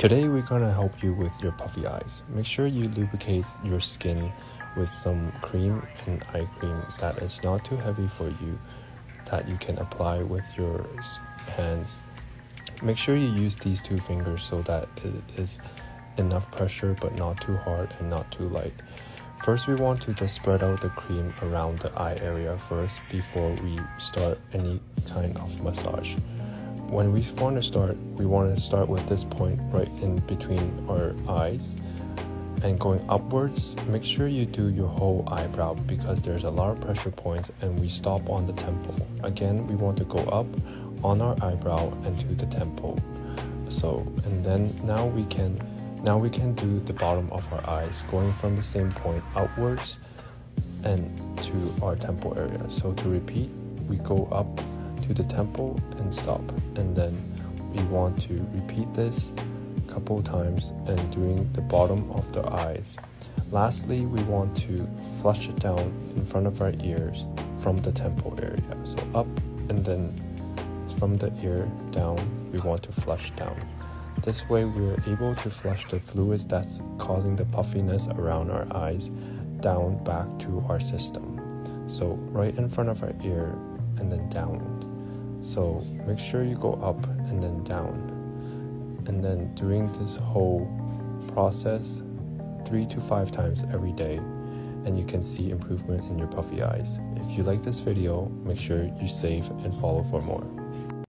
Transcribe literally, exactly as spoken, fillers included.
Today we're gonna help you with your puffy eyes. Make sure you lubricate your skin with some cream and eye cream that is not too heavy for you, that you can apply with your hands. Make sure you use these two fingers so that it is enough pressure but not too hard and not too light. First, we want to just spread out the cream around the eye area first before we start any kind of massage. When we want to start, we want to start with this point right in between our eyes and going upwards. Make sure you do your whole eyebrow because there's a lot of pressure points, and we stop on the temple. Again, we want to go up on our eyebrow and to the temple. So, and then now we can, now we can do the bottom of our eyes, going from the same point outwards and to our temple area. So to repeat, we go up to the temple and stop, and then we want to repeat this a couple times and doing the bottom of the eyes. Lastly, we want to flush it down in front of our ears from the temple area. So up, and then from the ear down, we want to flush down. This way we're able to flush the fluids that's causing the puffiness around our eyes down back to our system. So right in front of our ear and then down. So make sure you go up and then down, and then doing this whole process three to five times every day, and you can see improvement in your puffy eyes. If you like this video, make sure you save and follow for more.